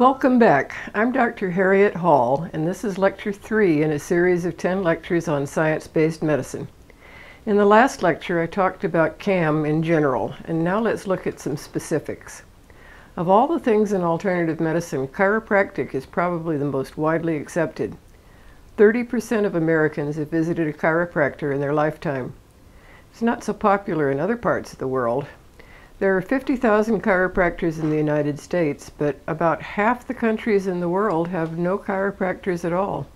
Welcome back. I'm Dr. Harriet Hall, and this is Lecture 3 in a series of 10 lectures on science-based medicine. In the last lecture, I talked about CAM in general, and now let's look at some specifics. Of all the things in alternative medicine, chiropractic is probably the most widely accepted. 30% of Americans have visited a chiropractor in their lifetime. It's not so popular in other parts of the world. There are 50,000 chiropractors in the United States, but about half the countries in the world have no chiropractors at all.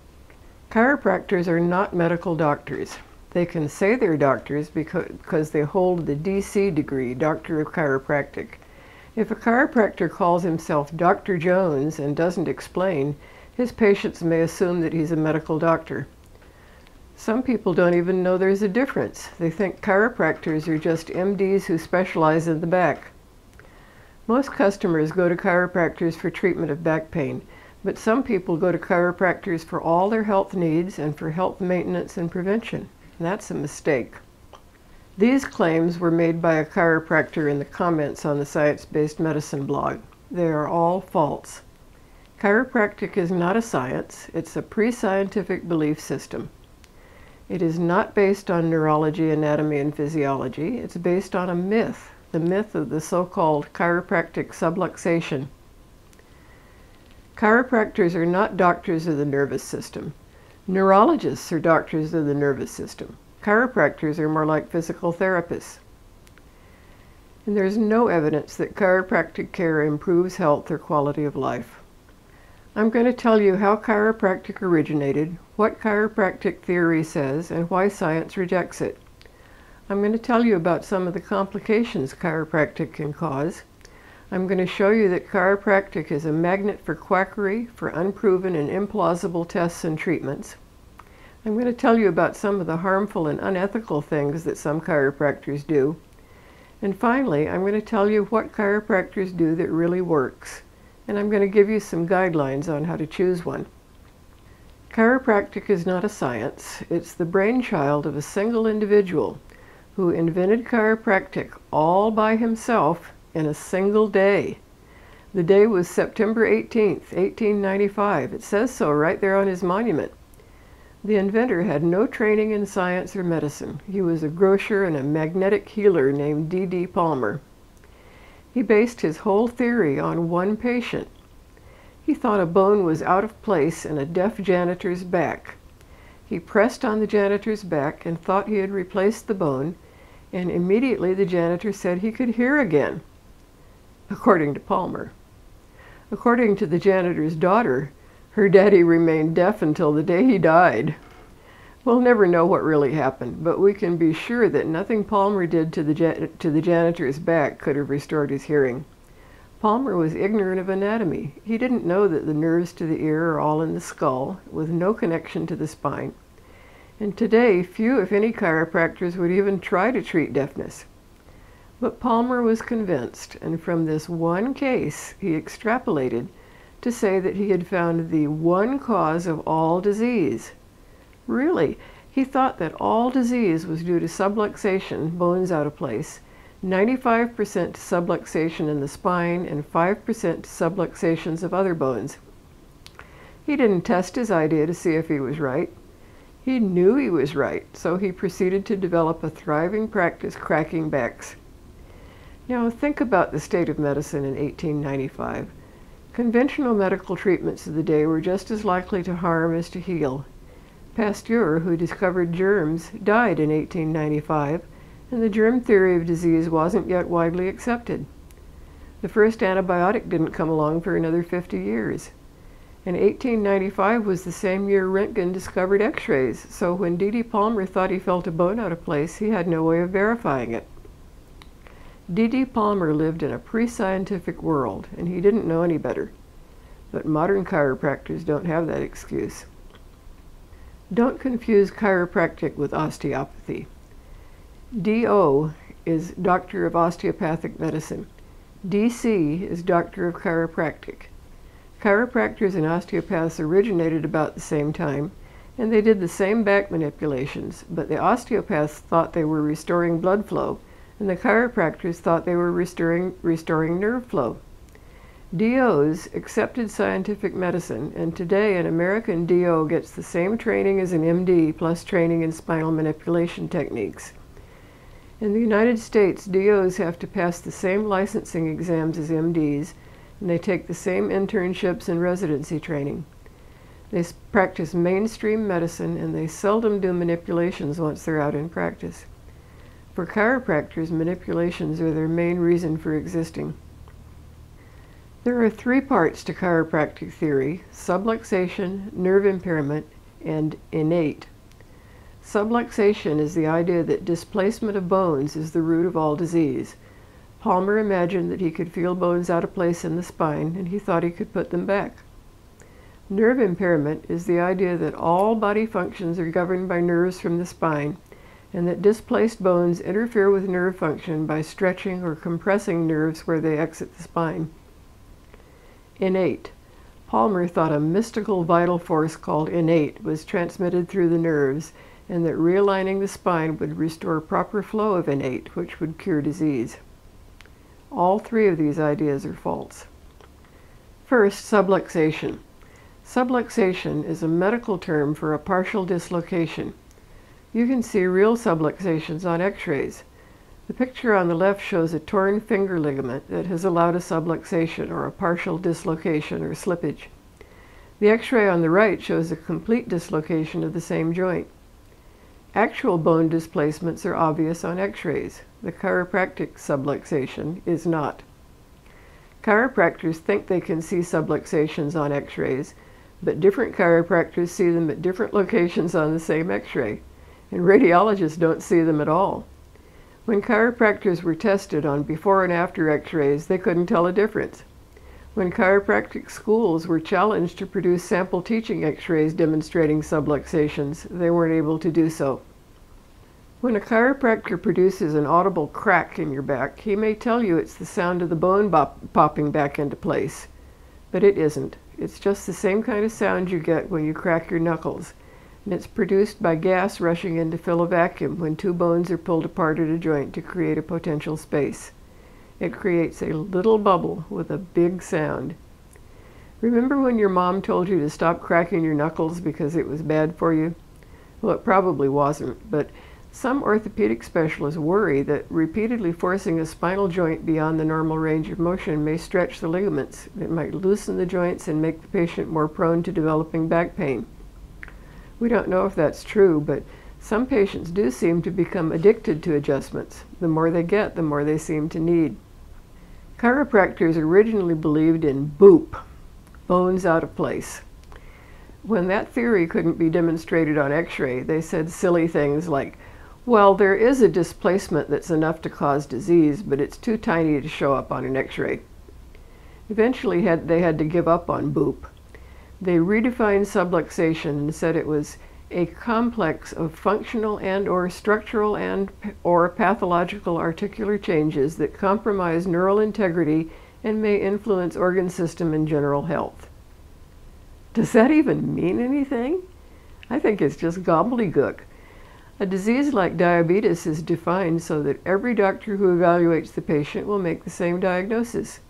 Chiropractors are not medical doctors. They can say they're doctors because they hold the DC degree, Doctor of Chiropractic. If a chiropractor calls himself Dr. Jones and doesn't explain, his patients may assume that he's a medical doctor. Some people don't even know there's a difference. They think chiropractors are just MDs who specialize in the back. Most customers go to chiropractors for treatment of back pain, but some people go to chiropractors for all their health needs and for health maintenance and prevention. And that's a mistake. These claims were made by a chiropractor in the comments on the Science-Based Medicine blog. They are all false. Chiropractic is not a science. It's a pre-scientific belief system. It is not based on neurology, anatomy, and physiology. It's based on a myth, the myth of the so-called chiropractic subluxation. Chiropractors are not doctors of the nervous system. Neurologists are doctors of the nervous system. Chiropractors are more like physical therapists. And there's no evidence that chiropractic care improves health or quality of life. I'm going to tell you how chiropractic originated, what chiropractic theory says, and why science rejects it. I'm going to tell you about some of the complications chiropractic can cause. I'm going to show you that chiropractic is a magnet for quackery, for unproven and implausible tests and treatments. I'm going to tell you about some of the harmful and unethical things that some chiropractors do. And finally, I'm going to tell you what chiropractors do that really works. And I'm going to give you some guidelines on how to choose one. Chiropractic is not a science. It's the brainchild of a single individual who invented chiropractic all by himself in a single day. The day was September 18th, 1895. It says so right there on his monument. The inventor had no training in science or medicine. He was a grocer and a magnetic healer named D.D. Palmer. He based his whole theory on one patient. He thought a bone was out of place in a deaf janitor's back. He pressed on the janitor's back and thought he had replaced the bone, and immediately the janitor said he could hear again, according to Palmer. According to the janitor's daughter, her daddy remained deaf until the day he died. We'll never know what really happened, but we can be sure that nothing Palmer did to the janitor's back could have restored his hearing. Palmer was ignorant of anatomy. He didn't know that the nerves to the ear are all in the skull, with no connection to the spine. And today, few, if any, chiropractors would even try to treat deafness. But Palmer was convinced, and from this one case, he extrapolated to say that he had found the one cause of all disease. Really, he thought that all disease was due to subluxation, bones out of place, 95% to subluxation in the spine, and 5% to subluxations of other bones. He didn't test his idea to see if he was right. He knew he was right, so he proceeded to develop a thriving practice cracking backs. Now think about the state of medicine in 1895. Conventional medical treatments of the day were just as likely to harm as to heal. Pasteur, who discovered germs, died in 1895, and the germ theory of disease wasn't yet widely accepted. The first antibiotic didn't come along for another 50 years. And 1895 was the same year Röntgen discovered x-rays, so when D.D. Palmer thought he felt a bone out of place, he had no way of verifying it. D.D. Palmer lived in a pre-scientific world, and he didn't know any better. But modern chiropractors don't have that excuse. Don't confuse chiropractic with osteopathy. DO is Doctor of Osteopathic Medicine. DC is Doctor of Chiropractic. Chiropractors and osteopaths originated about the same time, and they did the same back manipulations, but the osteopaths thought they were restoring blood flow, and the chiropractors thought they were restoring nerve flow. DOs accepted scientific medicine, and today an American DO gets the same training as an MD plus training in spinal manipulation techniques. In the United States, DOs have to pass the same licensing exams as MDs, and they take the same internships and residency training. They practice mainstream medicine, and they seldom do manipulations once they're out in practice. For chiropractors, manipulations are their main reason for existing. There are three parts to chiropractic theory: subluxation, nerve impairment, and innate. Subluxation is the idea that displacement of bones is the root of all disease. Palmer imagined that he could feel bones out of place in the spine, and he thought he could put them back. Nerve impairment is the idea that all body functions are governed by nerves from the spine, and that displaced bones interfere with nerve function by stretching or compressing nerves where they exit the spine. Innate. Palmer thought a mystical vital force called innate was transmitted through the nerves, and that realigning the spine would restore proper flow of innate, which would cure disease. All three of these ideas are false. First, subluxation. Subluxation is a medical term for a partial dislocation. You can see real subluxations on x-rays. The picture on the left shows a torn finger ligament that has allowed a subluxation or a partial dislocation or slippage. The x-ray on the right shows a complete dislocation of the same joint. Actual bone displacements are obvious on x-rays. The chiropractic subluxation is not. Chiropractors think they can see subluxations on x-rays, but different chiropractors see them at different locations on the same x-ray, and radiologists don't see them at all. When chiropractors were tested on before and after x-rays, they couldn't tell a difference. When chiropractic schools were challenged to produce sample teaching x-rays demonstrating subluxations, they weren't able to do so. When a chiropractor produces an audible crack in your back, he may tell you it's the sound of the bone popping back into place, but it isn't. It's just the same kind of sound you get when you crack your knuckles, and it's produced by gas rushing in to fill a vacuum when two bones are pulled apart at a joint to create a potential space. It creates a little bubble with a big sound. Remember when your mom told you to stop cracking your knuckles because it was bad for you? Well, it probably wasn't, but some orthopedic specialists worry that repeatedly forcing a spinal joint beyond the normal range of motion may stretch the ligaments. It might loosen the joints and make the patient more prone to developing back pain. We don't know if that's true, but some patients do seem to become addicted to adjustments. The more they get, the more they seem to need. Chiropractors originally believed in BOOP, bones out of place. When that theory couldn't be demonstrated on x-ray, they said silly things like, well, there is a displacement that's enough to cause disease, but it's too tiny to show up on an x-ray. Eventually they had to give up on BOOP. They redefined subluxation and said it was a complex of functional and or structural and or pathological articular changes that compromise neural integrity and may influence organ system and general health. Does that even mean anything? I think it's just gobbledygook. A disease like diabetes is defined so that every doctor who evaluates the patient will make the same diagnosis.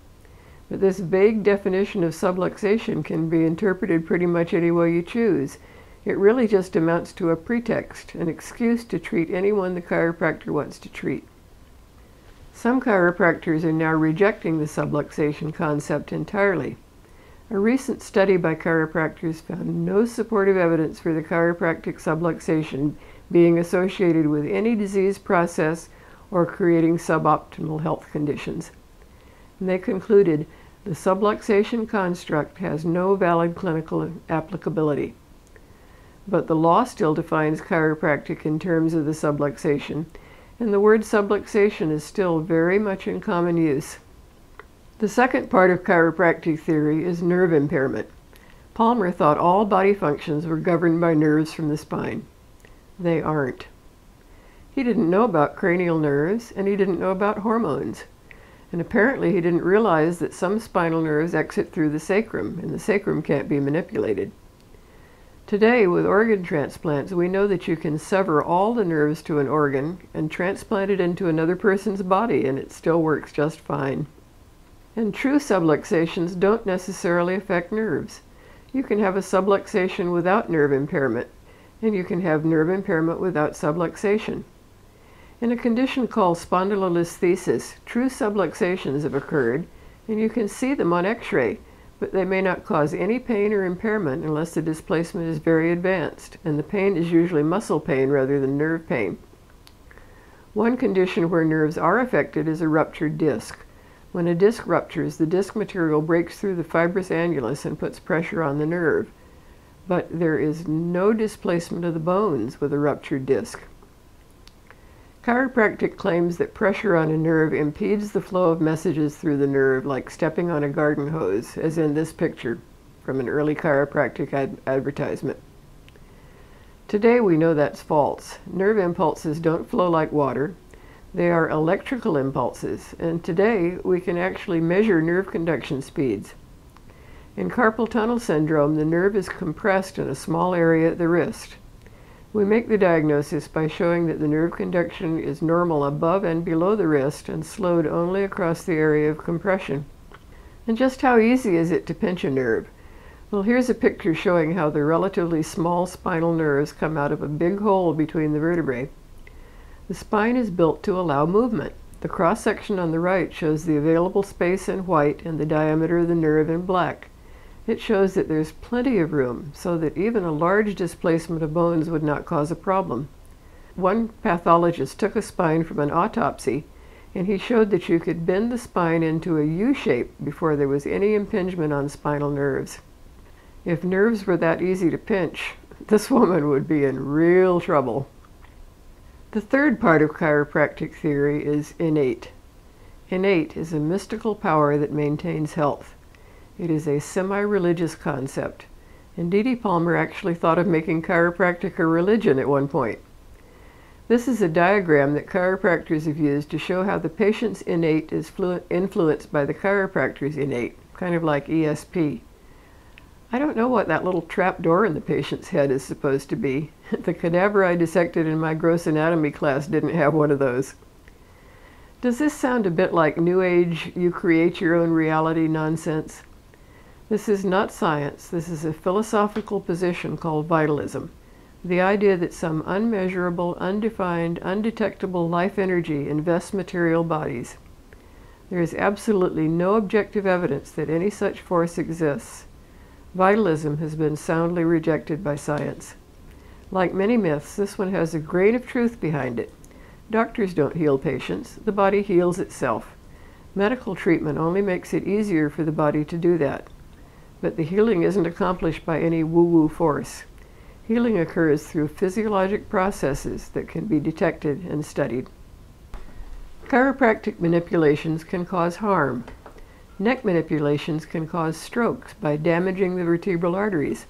But this vague definition of subluxation can be interpreted pretty much any way you choose. It really just amounts to a pretext, an excuse to treat anyone the chiropractor wants to treat. Some chiropractors are now rejecting the subluxation concept entirely. A recent study by chiropractors found no supportive evidence for the chiropractic subluxation being associated with any disease process or creating suboptimal health conditions. And they concluded the subluxation construct has no valid clinical applicability. But the law still defines chiropractic in terms of the subluxation, and the word subluxation is still very much in common use. The second part of chiropractic theory is nerve impairment. Palmer thought all body functions were governed by nerves from the spine. They aren't. He didn't know about cranial nerves, and he didn't know about hormones. And apparently he didn't realize that some spinal nerves exit through the sacrum, and the sacrum can't be manipulated. Today, with organ transplants, we know that you can sever all the nerves to an organ and transplant it into another person's body, and it still works just fine. And true subluxations don't necessarily affect nerves. You can have a subluxation without nerve impairment, and you can have nerve impairment without subluxation. In a condition called spondylolisthesis, true subluxations have occurred, and you can see them on x-ray, but they may not cause any pain or impairment unless the displacement is very advanced, and the pain is usually muscle pain rather than nerve pain. One condition where nerves are affected is a ruptured disc. When a disc ruptures, the disc material breaks through the fibrous annulus and puts pressure on the nerve. But there is no displacement of the bones with a ruptured disc. Chiropractic claims that pressure on a nerve impedes the flow of messages through the nerve, like stepping on a garden hose, as in this picture from an early chiropractic advertisement. Today we know that's false. Nerve impulses don't flow like water. They are electrical impulses, and today we can actually measure nerve conduction speeds. In carpal tunnel syndrome, the nerve is compressed in a small area at the wrist. We make the diagnosis by showing that the nerve conduction is normal above and below the wrist and slowed only across the area of compression. And just how easy is it to pinch a nerve? Well, here's a picture showing how the relatively small spinal nerves come out of a big hole between the vertebrae. The spine is built to allow movement. The cross-section on the right shows the available space in white and the diameter of the nerve in black. It shows that there's plenty of room, so that even a large displacement of bones would not cause a problem. One pathologist took a spine from an autopsy, and he showed that you could bend the spine into a U shape before there was any impingement on spinal nerves. If nerves were that easy to pinch, this woman would be in real trouble. The third part of chiropractic theory is innate. Innate is a mystical power that maintains health. It is a semi-religious concept, and D.D. Palmer actually thought of making chiropractic a religion at one point. This is a diagram that chiropractors have used to show how the patient's innate is influenced by the chiropractor's innate, kind of like ESP. I don't know what that little trap door in the patient's head is supposed to be. The cadaver I dissected in my gross anatomy class didn't have one of those. Does this sound a bit like New Age, you create your own reality nonsense? This is not science. This is a philosophical position called vitalism. The idea that some unmeasurable, undefined, undetectable life energy invests material bodies. There is absolutely no objective evidence that any such force exists. Vitalism has been soundly rejected by science. Like many myths, this one has a grain of truth behind it. Doctors don't heal patients. The body heals itself. Medical treatment only makes it easier for the body to do that. But the healing isn't accomplished by any woo-woo force. Healing occurs through physiologic processes that can be detected and studied. Chiropractic manipulations can cause harm. Neck manipulations can cause strokes by damaging the vertebral arteries.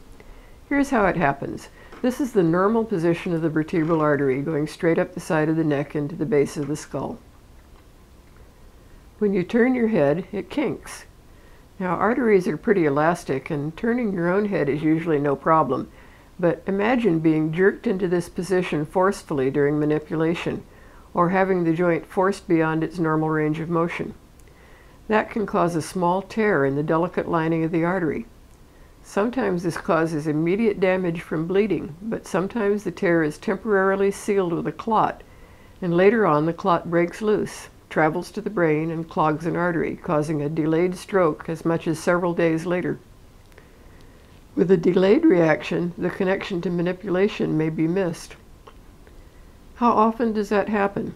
Here's how it happens. This is the normal position of the vertebral artery going straight up the side of the neck into the base of the skull. When you turn your head, it kinks. Now, arteries are pretty elastic, and turning your own head is usually no problem, but imagine being jerked into this position forcefully during manipulation, or having the joint forced beyond its normal range of motion. That can cause a small tear in the delicate lining of the artery. Sometimes this causes immediate damage from bleeding, but sometimes the tear is temporarily sealed with a clot, and later on the clot breaks loose, travels to the brain, and clogs an artery, causing a delayed stroke as much as several days later. With a delayed reaction, the connection to manipulation may be missed. How often does that happen?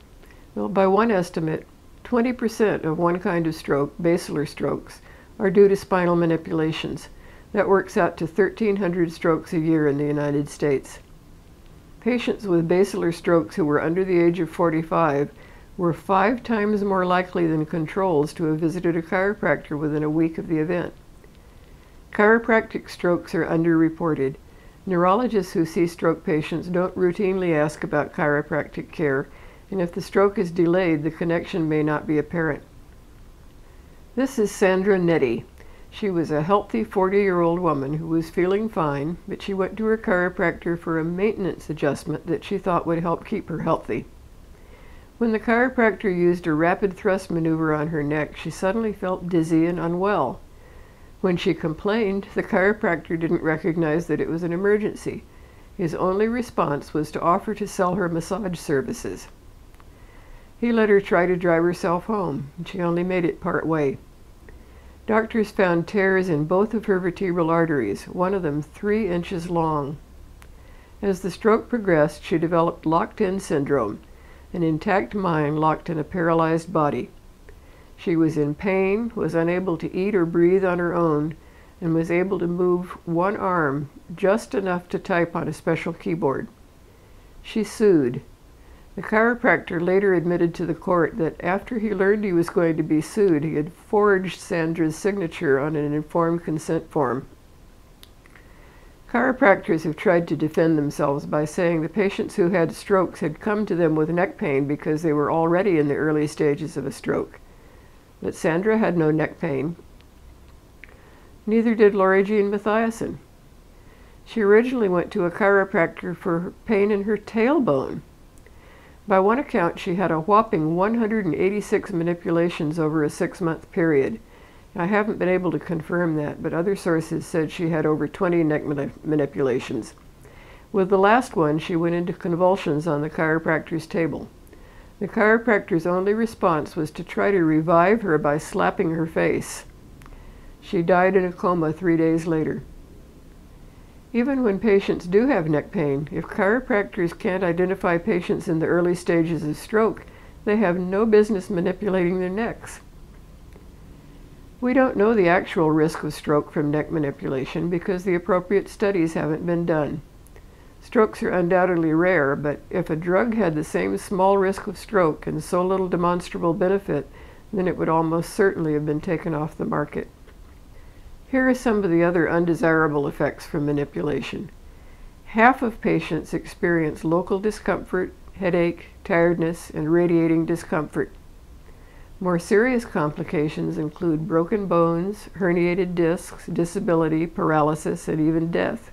Well, by one estimate, 20% of one kind of stroke, basilar strokes, are due to spinal manipulations. That works out to 1,300 strokes a year in the United States. Patients with basilar strokes who were under the age of 45 were 5 times more likely than controls to have visited a chiropractor within a week of the event. Chiropractic strokes are underreported. Neurologists who see stroke patients don't routinely ask about chiropractic care, and if the stroke is delayed, the connection may not be apparent. This is Sandra Nettie. She was a healthy 40-year-old woman who was feeling fine, but she went to her chiropractor for a maintenance adjustment that she thought would help keep her healthy. When the chiropractor used a rapid thrust maneuver on her neck, she suddenly felt dizzy and unwell. When she complained, the chiropractor didn't recognize that it was an emergency. His only response was to offer to sell her massage services. He let her try to drive herself home, and she only made it part way. Doctors found tears in both of her vertebral arteries, one of them 3 inches long. As the stroke progressed, she developed locked-in syndrome, an intact mind locked in a paralyzed body. She was in pain, was unable to eat or breathe on her own, and was able to move one arm just enough to type on a special keyboard. She sued. The chiropractor later admitted to the court that after he learned he was going to be sued, he had forged Sandra's signature on an informed consent form. Chiropractors have tried to defend themselves by saying the patients who had strokes had come to them with neck pain because they were already in the early stages of a stroke. But Sandra had no neck pain. Neither did Laurie Jean Mathiasen. She originally went to a chiropractor for pain in her tailbone. By one account, she had a whopping 186 manipulations over a 6-month period. I haven't been able to confirm that, but other sources said she had over 20 neck manipulations. With the last one, she went into convulsions on the chiropractor's table. The chiropractor's only response was to try to revive her by slapping her face. She died in a coma 3 days later. Even when patients do have neck pain, if chiropractors can't identify patients in the early stages of stroke, they have no business manipulating their necks. We don't know the actual risk of stroke from neck manipulation because the appropriate studies haven't been done. Strokes are undoubtedly rare, but if a drug had the same small risk of stroke and so little demonstrable benefit, then it would almost certainly have been taken off the market. Here are some of the other undesirable effects from manipulation. Half of patients experience local discomfort, headache, tiredness, and radiating discomfort. More serious complications include broken bones, herniated discs, disability, paralysis, and even death.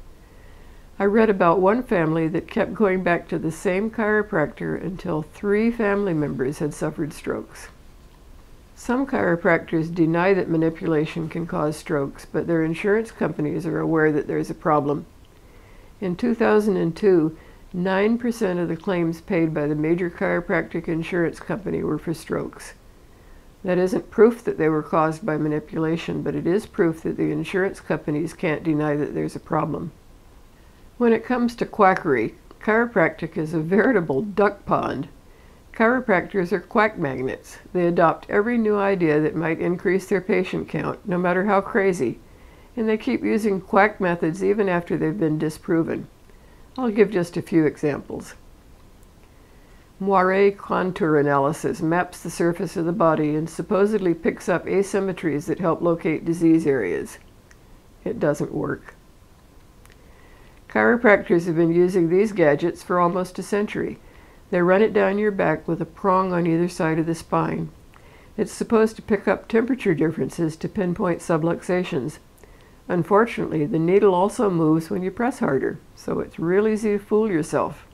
I read about one family that kept going back to the same chiropractor until 3 family members had suffered strokes. Some chiropractors deny that manipulation can cause strokes, but their insurance companies are aware that there's a problem. In 2002, 9% of the claims paid by the major chiropractic insurance company were for strokes. That isn't proof that they were caused by manipulation, but it is proof that the insurance companies can't deny that there's a problem. When it comes to quackery, chiropractic is a veritable duck pond. Chiropractors are quack magnets. They adopt every new idea that might increase their patient count, no matter how crazy, and they keep using quack methods even after they've been disproven. I'll give just a few examples. Moiré contour analysis maps the surface of the body and supposedly picks up asymmetries that help locate disease areas. It doesn't work. Chiropractors have been using these gadgets for almost a century. They run it down your back with a prong on either side of the spine. It's supposed to pick up temperature differences to pinpoint subluxations. Unfortunately, the needle also moves when you press harder, so it's real easy to fool yourself.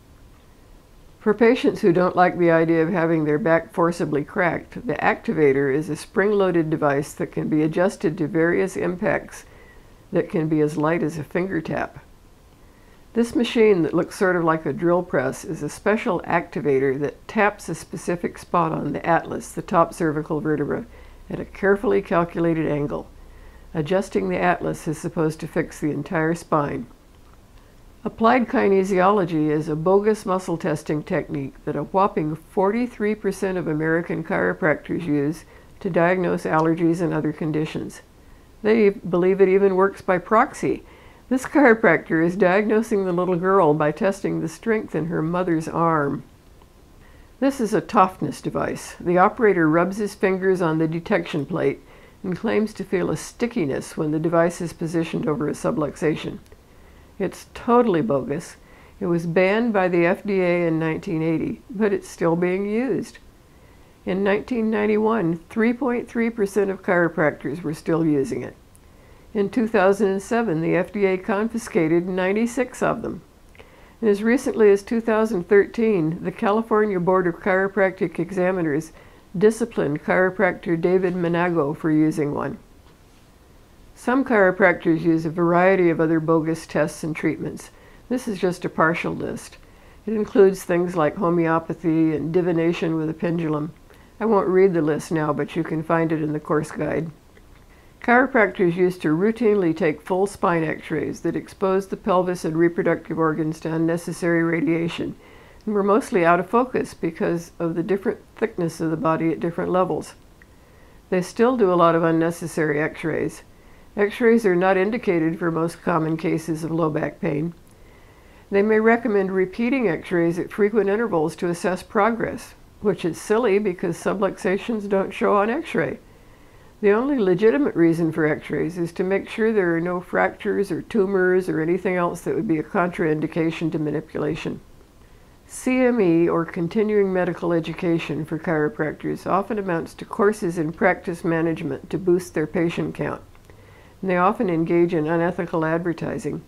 For patients who don't like the idea of having their back forcibly cracked, the activator is a spring-loaded device that can be adjusted to various impacts that can be as light as a finger tap. This machine that looks sort of like a drill press is a special activator that taps a specific spot on the atlas, the top cervical vertebra, at a carefully calculated angle. Adjusting the atlas is supposed to fix the entire spine. Applied kinesiology is a bogus muscle testing technique that a whopping 43% of American chiropractors use to diagnose allergies and other conditions. They believe it even works by proxy. This chiropractor is diagnosing the little girl by testing the strength in her mother's arm. This is a toughness device. The operator rubs his fingers on the detection plate and claims to feel a stickiness when the device is positioned over a subluxation. It's totally bogus. It was banned by the FDA in 1980, but it's still being used. In 1991, 3.3% of chiropractors were still using it. In 2007, the FDA confiscated 96 of them. And as recently as 2013, the California Board of Chiropractic Examiners disciplined chiropractor David Menago for using one. Some chiropractors use a variety of other bogus tests and treatments. This is just a partial list. It includes things like homeopathy and divination with a pendulum. I won't read the list now, but you can find it in the course guide. Chiropractors used to routinely take full spine x-rays that exposed the pelvis and reproductive organs to unnecessary radiation, and were mostly out of focus because of the different thickness of the body at different levels. They still do a lot of unnecessary x-rays. X-rays are not indicated for most common cases of low back pain. They may recommend repeating x-rays at frequent intervals to assess progress, which is silly because subluxations don't show on x-ray. The only legitimate reason for x-rays is to make sure there are no fractures or tumors or anything else that would be a contraindication to manipulation. CME, or continuing medical education for chiropractors, often amounts to courses in practice management to boost their patient count, and they often engage in unethical advertising.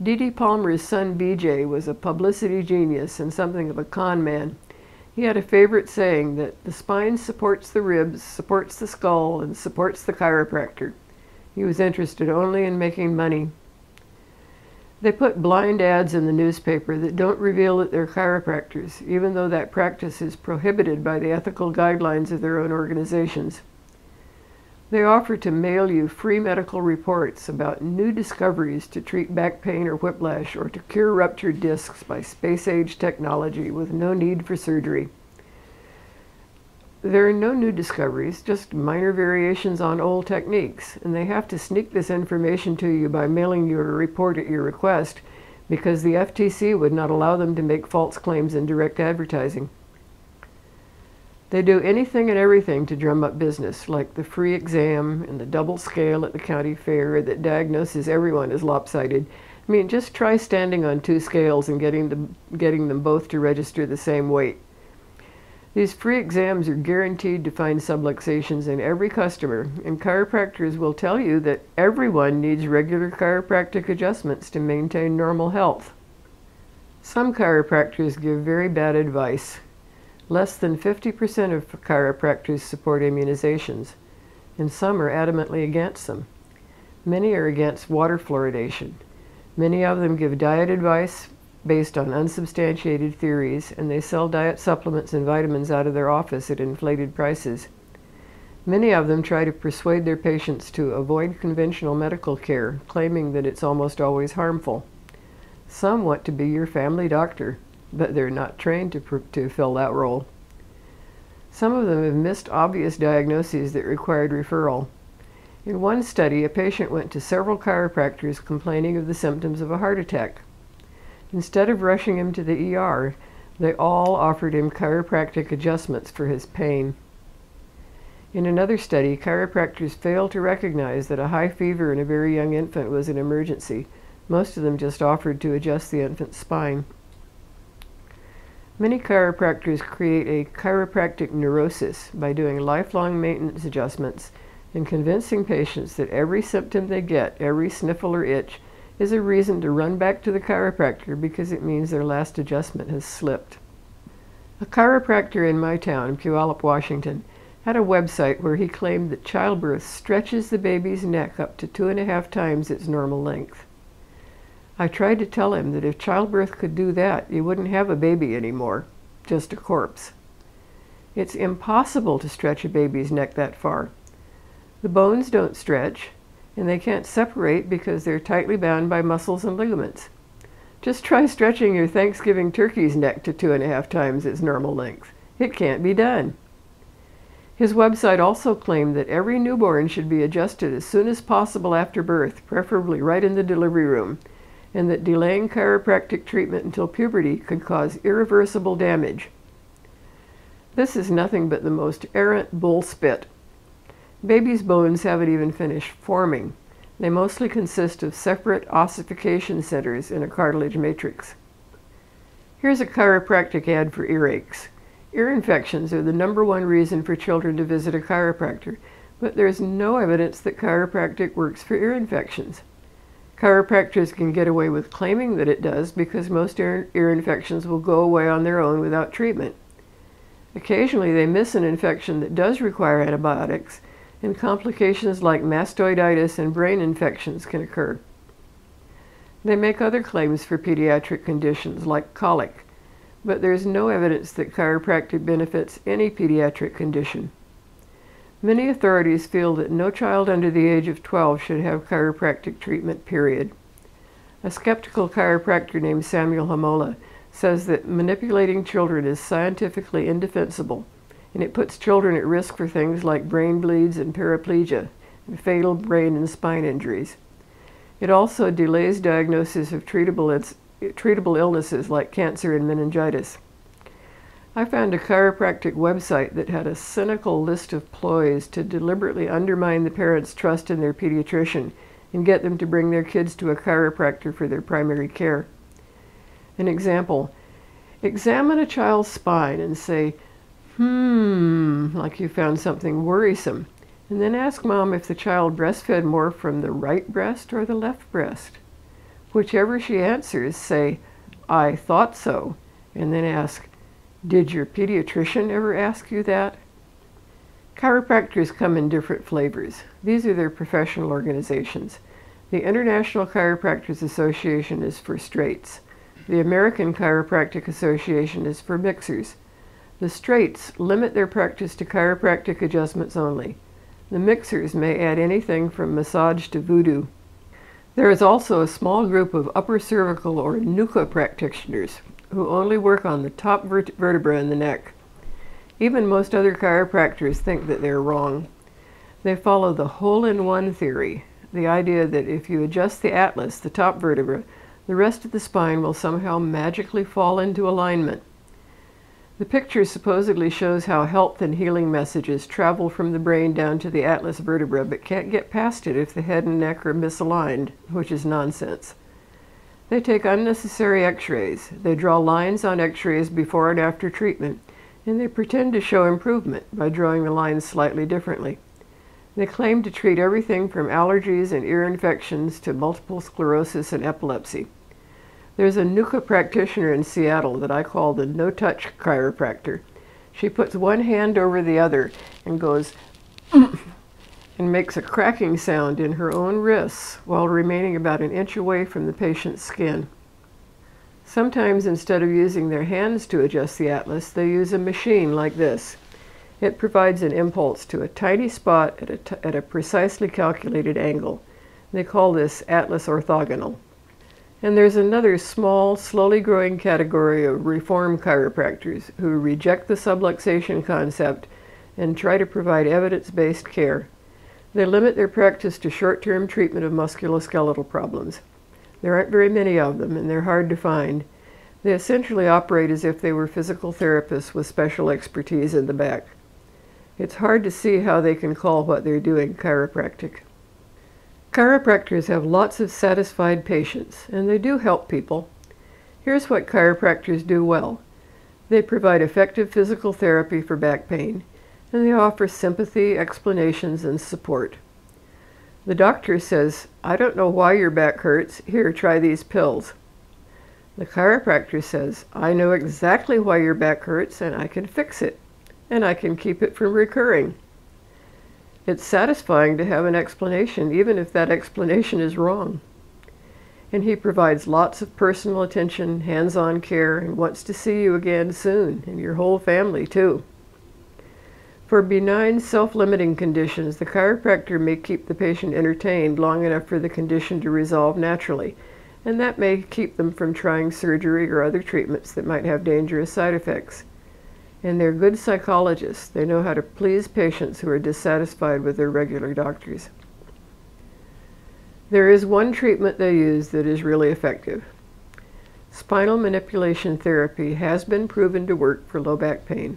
D.D. Palmer's son BJ was a publicity genius and something of a con man. He had a favorite saying that the spine supports the ribs, supports the skull, and supports the chiropractor. He was interested only in making money. They put blind ads in the newspaper that don't reveal that they're chiropractors, even though that practice is prohibited by the ethical guidelines of their own organizations. They offer to mail you free medical reports about new discoveries to treat back pain or whiplash or to cure ruptured discs by space-age technology with no need for surgery. There are no new discoveries, just minor variations on old techniques, and they have to sneak this information to you by mailing you a report at your request because the FTC would not allow them to make false claims in direct advertising. They do anything and everything to drum up business, like the free exam and the double scale at the county fair that diagnoses everyone as lopsided. I mean, just try standing on two scales and getting them both to register the same weight. These free exams are guaranteed to find subluxations in every customer, and chiropractors will tell you that everyone needs regular chiropractic adjustments to maintain normal health. Some chiropractors give very bad advice. Less than 50% of chiropractors support immunizations, and some are adamantly against them. Many are against water fluoridation. Many of them give diet advice based on unsubstantiated theories, and they sell diet supplements and vitamins out of their office at inflated prices. Many of them try to persuade their patients to avoid conventional medical care, claiming that it's almost always harmful. Some want to be your family doctor, but they're not trained to fill that role. Some of them have missed obvious diagnoses that required referral. In one study, a patient went to several chiropractors complaining of the symptoms of a heart attack. Instead of rushing him to the ER, they all offered him chiropractic adjustments for his pain. In another study, chiropractors failed to recognize that a high fever in a very young infant was an emergency. Most of them just offered to adjust the infant's spine. Many chiropractors create a chiropractic neurosis by doing lifelong maintenance adjustments and convincing patients that every symptom they get, every sniffle or itch, is a reason to run back to the chiropractor because it means their last adjustment has slipped. A chiropractor in my town, Puyallup, Washington, had a website where he claimed that childbirth stretches the baby's neck up to 2.5 times its normal length. I tried to tell him that if childbirth could do that, you wouldn't have a baby anymore, just a corpse. It's impossible to stretch a baby's neck that far. The bones don't stretch, and they can't separate because they're tightly bound by muscles and ligaments. Just try stretching your Thanksgiving turkey's neck to 2.5 times its normal length. It can't be done. His website also claimed that every newborn should be adjusted as soon as possible after birth, preferably right in the delivery room, and that delaying chiropractic treatment until puberty could cause irreversible damage. This is nothing but the most errant bullspit. Babies' bones haven't even finished forming. They mostly consist of separate ossification centers in a cartilage matrix. Here's a chiropractic ad for earaches. Ear infections are the #1 reason for children to visit a chiropractor, but there's no evidence that chiropractic works for ear infections. Chiropractors can get away with claiming that it does because most ear infections will go away on their own without treatment. Occasionally they miss an infection that does require antibiotics, and complications like mastoiditis and brain infections can occur. They make other claims for pediatric conditions like colic, but there is no evidence that chiropractic benefits any pediatric condition. Many authorities feel that no child under the age of 12 should have chiropractic treatment, period. A skeptical chiropractor named Samuel Homola says that manipulating children is scientifically indefensible, and it puts children at risk for things like brain bleeds and paraplegia, and fatal brain and spine injuries. It also delays diagnosis of treatable illnesses like cancer and meningitis. I found a chiropractic website that had a cynical list of ploys to deliberately undermine the parents' trust in their pediatrician and get them to bring their kids to a chiropractor for their primary care. An example: examine a child's spine and say, like you found something worrisome, and then ask mom if the child breastfed more from the right breast or the left breast. Whichever she answers, say, I thought so, and then ask, did your pediatrician ever ask you that? Chiropractors come in different flavors. These are their professional organizations. The International Chiropractors Association is for straights. The American Chiropractic Association is for mixers. The straights limit their practice to chiropractic adjustments only. The mixers may add anything from massage to voodoo. There is also a small group of upper cervical or NUCCA practitioners who only work on the top vertebra in the neck. Even most other chiropractors think that they're wrong. They follow the hole-in-one theory, the idea that if you adjust the atlas, the top vertebra, the rest of the spine will somehow magically fall into alignment. The picture supposedly shows how health and healing messages travel from the brain down to the atlas vertebra but can't get past it if the head and neck are misaligned, which is nonsense. They take unnecessary x-rays, they draw lines on x-rays before and after treatment, and they pretend to show improvement by drawing the lines slightly differently. They claim to treat everything from allergies and ear infections to multiple sclerosis and epilepsy. There's a NUCCA practitioner in Seattle that I call the no-touch chiropractor. She puts one hand over the other and goes and makes a cracking sound in her own wrists while remaining about an inch away from the patient's skin. Sometimes instead of using their hands to adjust the atlas, they use a machine like this. It provides an impulse to a tiny spot at a precisely calculated angle. They call this atlas orthogonal. And there's another small, slowly growing category of reform chiropractors who reject the subluxation concept and try to provide evidence-based care. They limit their practice to short-term treatment of musculoskeletal problems. There aren't very many of them, and they're hard to find. They essentially operate as if they were physical therapists with special expertise in the back. It's hard to see how they can call what they're doing chiropractic. Chiropractors have lots of satisfied patients, and they do help people. Here's what chiropractors do well. They provide effective physical therapy for back pain, and they offer sympathy, explanations, and support. The doctor says, I don't know why your back hurts. Here, try these pills. The chiropractor says, I know exactly why your back hurts, and I can fix it, and I can keep it from recurring. It's satisfying to have an explanation, even if that explanation is wrong. And he provides lots of personal attention, hands-on care, and wants to see you again soon, and your whole family, too. For benign, self-limiting conditions, the chiropractor may keep the patient entertained long enough for the condition to resolve naturally, and that may keep them from trying surgery or other treatments that might have dangerous side effects. And they're good psychologists. They know how to please patients who are dissatisfied with their regular doctors. There is one treatment they use that is really effective. Spinal manipulation therapy has been proven to work for low back pain,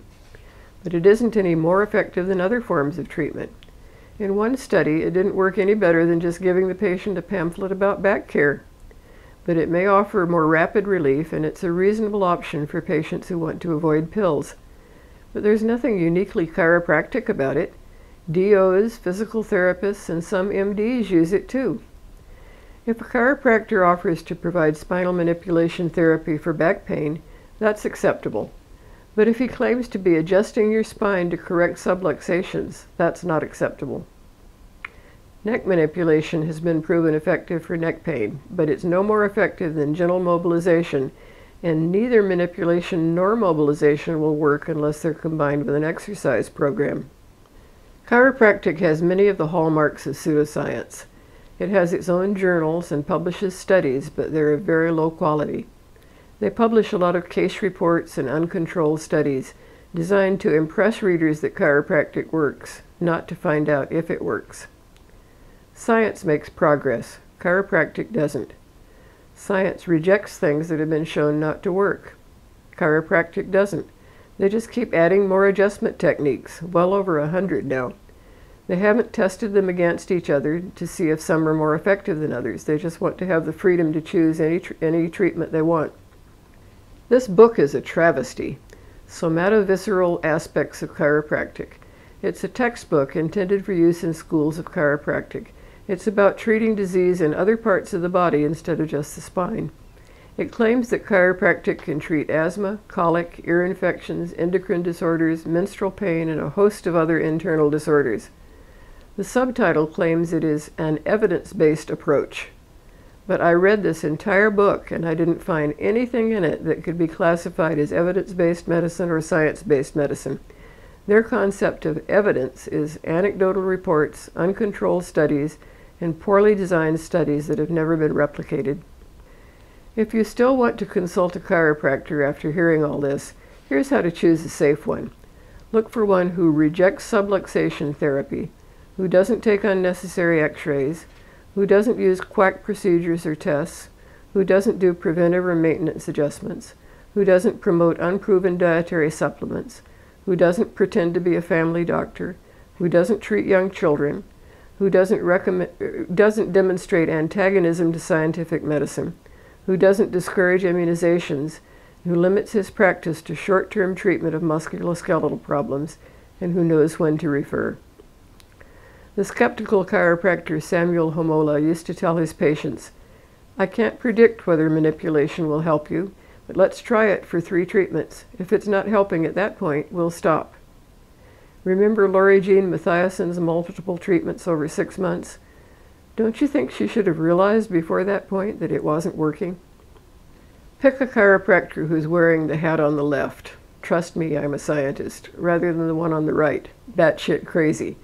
but it isn't any more effective than other forms of treatment. In one study, it didn't work any better than just giving the patient a pamphlet about back care, but it may offer more rapid relief, and it's a reasonable option for patients who want to avoid pills. But there's nothing uniquely chiropractic about it. DOs, physical therapists, and some MDs use it too. If a chiropractor offers to provide spinal manipulation therapy for back pain, that's acceptable. But if he claims to be adjusting your spine to correct subluxations, that's not acceptable. Neck manipulation has been proven effective for neck pain, but it's no more effective than gentle mobilization, and neither manipulation nor mobilization will work unless they're combined with an exercise program. Chiropractic has many of the hallmarks of pseudoscience. It has its own journals and publishes studies, but they're of very low quality. They publish a lot of case reports and uncontrolled studies designed to impress readers that chiropractic works, not to find out if it works. Science makes progress. Chiropractic doesn't. Science rejects things that have been shown not to work. Chiropractic doesn't. They just keep adding more adjustment techniques, well over 100 now. They haven't tested them against each other to see if some are more effective than others. They just want to have the freedom to choose any treatment they want. This book is a travesty, Somatovisceral Aspects of Chiropractic. It's a textbook intended for use in schools of chiropractic. It's about treating disease in other parts of the body instead of just the spine. It claims that chiropractic can treat asthma, colic, ear infections, endocrine disorders, menstrual pain, and a host of other internal disorders. The subtitle claims it is an evidence-based approach. But I read this entire book and I didn't find anything in it that could be classified as evidence-based medicine or science-based medicine. Their concept of evidence is anecdotal reports, uncontrolled studies, and poorly designed studies that have never been replicated. If you still want to consult a chiropractor after hearing all this, here's how to choose a safe one. Look for one who rejects subluxation therapy, who doesn't take unnecessary x-rays, who doesn't use quack procedures or tests, who doesn't do preventive or maintenance adjustments, who doesn't promote unproven dietary supplements, who doesn't pretend to be a family doctor, who doesn't treat young children, who doesn't demonstrate antagonism to scientific medicine, who doesn't discourage immunizations, who limits his practice to short-term treatment of musculoskeletal problems, and who knows when to refer. The skeptical chiropractor Samuel Homola used to tell his patients, "I can't predict whether manipulation will help you, but let's try it for 3 treatments. If it's not helping at that point, we'll stop." Remember Laurie Jean Mathiasen's multiple treatments over 6 months? Don't you think she should have realized before that point that it wasn't working? Pick a chiropractor who's wearing the hat on the left, "Trust me, I'm a scientist," rather than the one on the right, "Batshit crazy."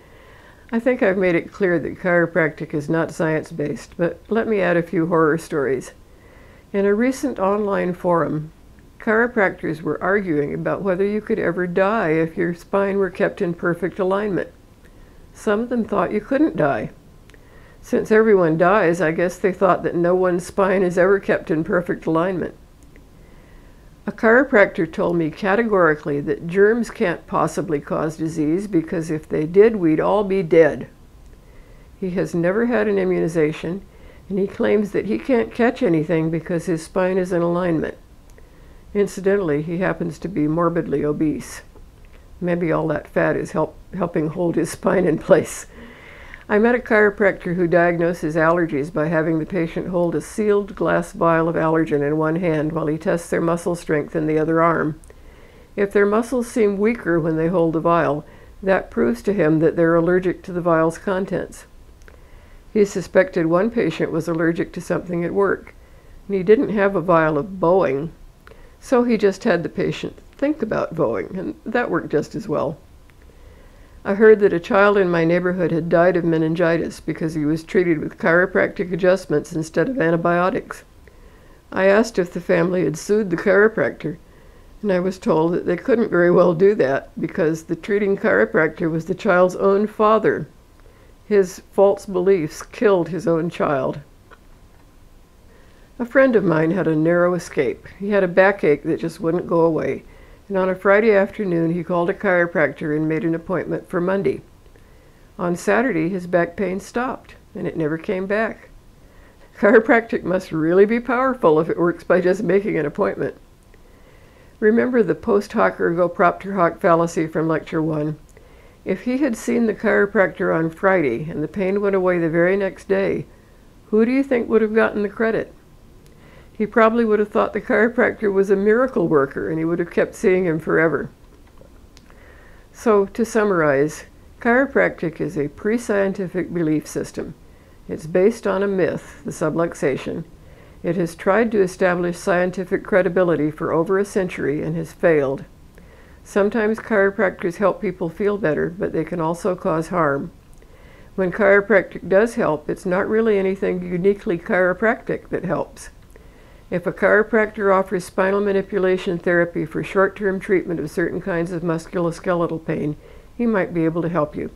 I think I've made it clear that chiropractic is not science-based, but let me add a few horror stories. In a recent online forum, chiropractors were arguing about whether you could ever die if your spine were kept in perfect alignment. Some of them thought you couldn't die. Since everyone dies, I guess they thought that no one's spine is ever kept in perfect alignment. A chiropractor told me categorically that germs can't possibly cause disease because if they did, we'd all be dead. He has never had an immunization, and he claims that he can't catch anything because his spine is in alignment. Incidentally, he happens to be morbidly obese. Maybe all that fat is helping hold his spine in place. I met a chiropractor who diagnoses allergies by having the patient hold a sealed glass vial of allergen in one hand while he tests their muscle strength in the other arm. If their muscles seem weaker when they hold the vial, that proves to him that they're allergic to the vial's contents. He suspected one patient was allergic to something at work, and he didn't have a vial of Boeing, so he just had the patient think about Boeing, and that worked just as well. I heard that a child in my neighborhood had died of meningitis because he was treated with chiropractic adjustments instead of antibiotics. I asked if the family had sued the chiropractor, and I was told that they couldn't very well do that because the treating chiropractor was the child's own father. His false beliefs killed his own child. A friend of mine had a narrow escape. He had a backache that just wouldn't go away. And on a Friday afternoon, he called a chiropractor and made an appointment for Monday. On Saturday, his back pain stopped, and it never came back. Chiropractic must really be powerful if it works by just making an appointment. Remember the post hoc ergo propter hoc fallacy from Lecture 1? If he had seen the chiropractor on Friday and the pain went away the very next day, Who do you think would have gotten the credit? He probably would have thought the chiropractor was a miracle worker, and he would have kept seeing him forever. So, to summarize, chiropractic is a pre-scientific belief system. It's based on a myth, the subluxation. It has tried to establish scientific credibility for over a century and has failed. Sometimes chiropractors help people feel better, but they can also cause harm. When chiropractic does help, it's not really anything uniquely chiropractic that helps. If a chiropractor offers spinal manipulation therapy for short-term treatment of certain kinds of musculoskeletal pain, he might be able to help you.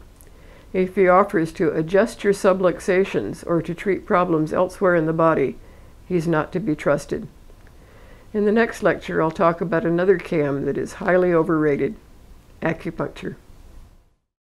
If he offers to adjust your subluxations or to treat problems elsewhere in the body, he's not to be trusted. In the next lecture, I'll talk about another CAM that is highly overrated, acupuncture.